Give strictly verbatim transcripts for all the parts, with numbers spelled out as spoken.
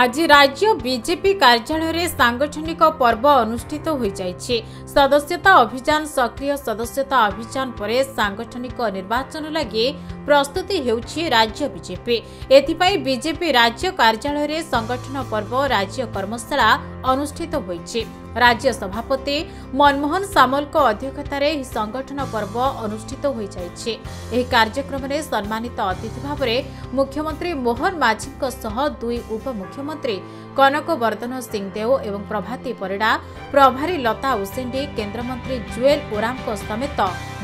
आज राज्य बीजेपी कार्यालय में सांगठनिक पर्व अनुष्ठित हो जाए। सदस्यता अभियान सक्रिय सदस्यता अभियान पर सांगठनिक निर्वाचन लगे प्रस्तुति हेउछि राज्य बीजेपी। एथिपाई बीजेपी राज्य कार्यालय में संगठन पर्व राज्य कर्मशाला अनुष्ठित होइछि। राज्य सभापति मनमोहन सामल को अध्यक्षता रे संगठन पर्व अनुष्ठित हो जाइछि। एही कार्यक्रम रे सम्मानित अतिथि भाव में मुख्यमंत्री मोहन माझी को सह दुई उपमुख्यमंत्री कनकवर्धन सिंहदेव एवं प्रभाती परड़ा, प्रभारी लता उसी, केन्द्रमंत्री जुएल उराराम को समेत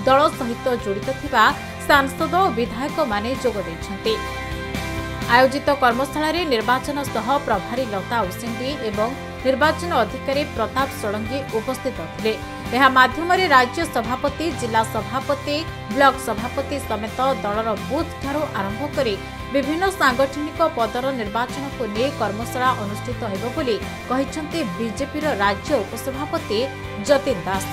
दल सहित जोड़ित थिबा सांसद और विधायक माने जोग दैछन्ति। आयोजित कर्मशाला रे निर्वाचन सह प्रभारी लता उसी एवं निर्वाचन अधिकारी प्रताप सडंगी उपस्थित थे। यह माध्यम रे राज्य सभापति, जिला सभापति, ब्लॉक सभापति समेत दलर बूथ ठारू आरंभ करी विभिन्न सांगठनिक पदर निर्वाचन को ले कर्मशाला अनुष्ठित होइबो बोली कहिसन्ते बीजेपी राज्य उपसभापति जतिन दास।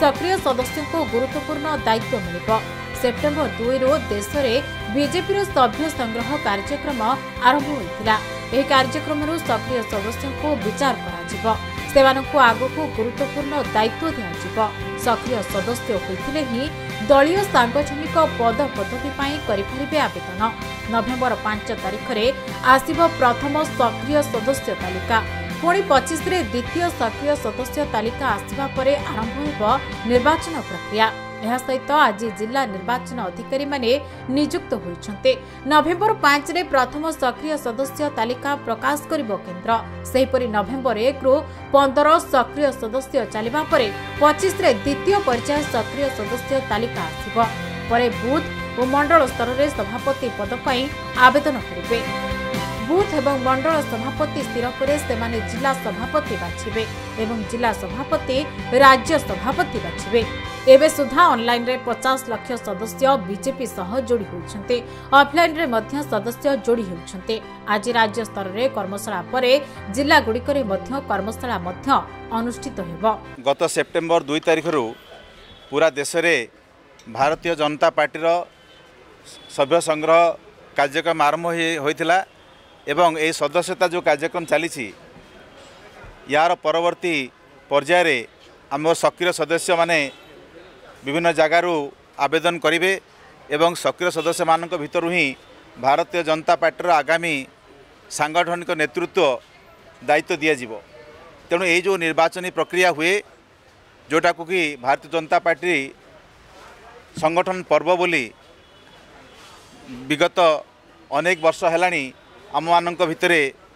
सक्रिय सदस्यों को गुरुत्वपूर्ण दायित्व मिलिबो। सेप्टेम्बर दुई रो देश में बीजेपी रो सभ्य संग्रह कार्यक्रम आरंभ होइतिला। यह कार्यक्रम सक्रिय सदस्यों को विचार करा सेमानंकु आगकु गुरुत्वपूर्ण दायित्व दिया। सक्रिय सदस्य होइतिले ही दलीय सांगठनिक पद पदवी पाई करिपारिबे आवेदन। नवेम्बर पांच तारीख रे आसिबो प्रथम सक्रिय सदस्य तालिका। पुणी पच्चीस रे द्वितीय सक्रिय सदस्य तालिका आसिबा परे आरंभ होइबो निर्वाचन प्रक्रिया। यह सहित आज जिला निर्वाचन अधिकारी माने नियुक्त होइछन्ते। नवेम्बर पांच रे प्रथम सक्रिय सदस्य तालिका प्रकाश करिबो केन्द्र। सेहीपरि नवेम्बर एक रु पंद्रह सक्रिय सदस्य चलिबा परे पच्चीस रे द्वितीय पर्याय सक्रिय सदस्य तालिका आसिबो। परे बूथ और मंडल स्तर रे सभापति पद पाई आवेदन करिवे। बूथ एवं मंडल सभापति स्थिर पर सेमाने जिला सभापति बाछिबे एवं जिला सभापति राज्य सभापति बाछिबे। एबे सुधा ऑनलाइन रे पचास लाख सदस्य बीजेपी सह जोड़ी होउछन्ते। ऑफलाइन रे मध्य सदस्य जोड़ी होउछन्ते। आज राज्य स्तर रे कर्मशाला परे जिला गुड़िक रे मध्य कर्मशाला मध्य अनुष्ठित हेबो। गत सेप्टेम्बर दुई तारिख रु पूरा देश रे भारतीय जनता पार्टी रो सभ्य संग्रह कार्यक्रम आरंभ होइतिला एवं ए सदस्यता जो कार्यक्रम चली यार परवर्ती पर्याय आम सक्रिय सदस्य माने विभिन्न जगारू आवेदन करेंगे एवं सक्रिय सदस्य मान भर ही भारतीय जनता पार्टी आगामी सांगठनिक नेतृत्व दायित्व दि जाए। तेणु ये जो निर्वाचनी प्रक्रिया हुए जोटा को कि भारतीय जनता पार्टी संगठन पर्व बोली विगत अनेक वर्ष है आम मान भितर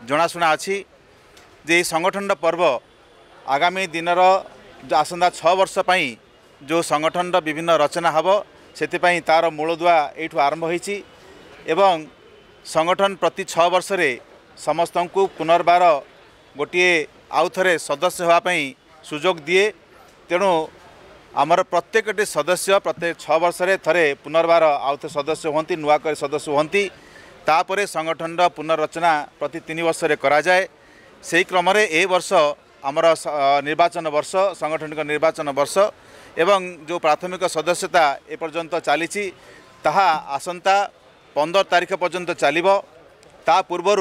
जनाशुना अच्छी जे संगठन पर्व आगामी दिन आसंदा छः वर्ष पाई जो संगठन विभिन्न रचना हम से तार मूलदुआ यू आरंभ होती एवं संगठन प्रति छः वर्ष रे समस्त को पुनर्बार गोटे आउ थे सदस्य होगापी सुजोग दिए। तेणु आमर प्रत्येक सदस्य प्रत्येक छः वर्ष रे थे पुनर्बार आउ थे सदस्य हमें नुआक सदस्य हमें तापर संगठन पुनर्रचना प्रति तीन वर्ष रे करा जाए। से क्रम ए वर्ष आमर निर्वाचन वर्ष संगठनिक निर्वाचन वर्ष एवं जो प्राथमिक सदस्यता ए पर्यंत चली ताहा आसंता पंदर तारिख पर्यंत चलो। ता पूर्वर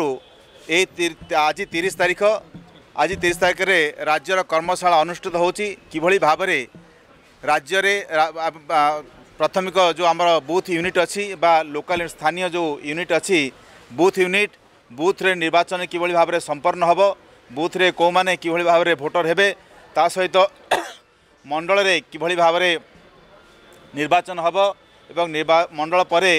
ए तीर, आज तीस तारिख आज तीस तारिख रे राज्यर कर्मशाला अनुष्ठित होची। किभली भाबरे राज्य रे प्राथमिक जो आमर बूथ यूनिट अच्छी बा लोकल स्थानीय जो यूनिट अच्छी बूथ यूनिट बूथ रे निर्वाचन किभली भाबरे संपन्न हबो, बूथ रे को माने किभली भाबरे भोटर हेबे, ता सहित मंडल रे किभली भाबरे निर्वाचन हबो एवं निर्वा मंडल परे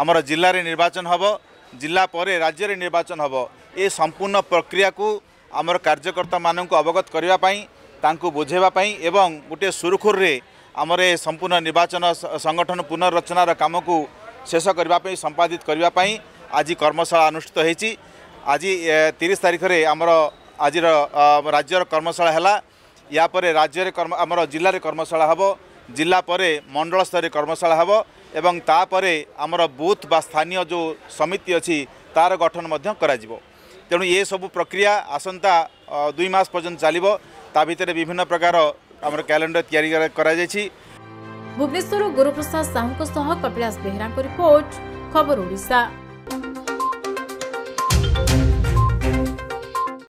आमर जिल्ला रे निर्वाचन हबो, जिल्ला परे राज्य रे निर्वाचन हबो। ए संपूर्ण प्रक्रिया को आमर कार्यकर्ता माननकु अवगत करबा पई तांकु बुझेबा पई एवं गोटे सुरखुर रे आमर ए संपूर्ण निर्वाचन संगठन पुनर्रचनार काम को शेष करबा पई संपादित करबा पई आज कर्मशाला अनुष्ठित होईची। आज तीस तारिख रे आमर आज राज्यर कर्मशाला हैला। यापर राज्य कर्म आमर जिले में कर्मशाला हम, जिला परे मंडल स्तर कर्मशाला हम एवं तापरे आमर बूथ बा स्थानीय जो समिति अच्छी तार गठन मध्य कराजिवो। तेणु ये सब प्रक्रिया आसंता दुई मास पर्यंत चलिवो। ता भितर विभिन्न प्रकार आमर कैलेंडर तैयारी करा जायछि। भुवनेश्वर गुरुप्रसाद साहू को सह कपिलाश बेहरा को रिपोर्ट खबर ओडिशा।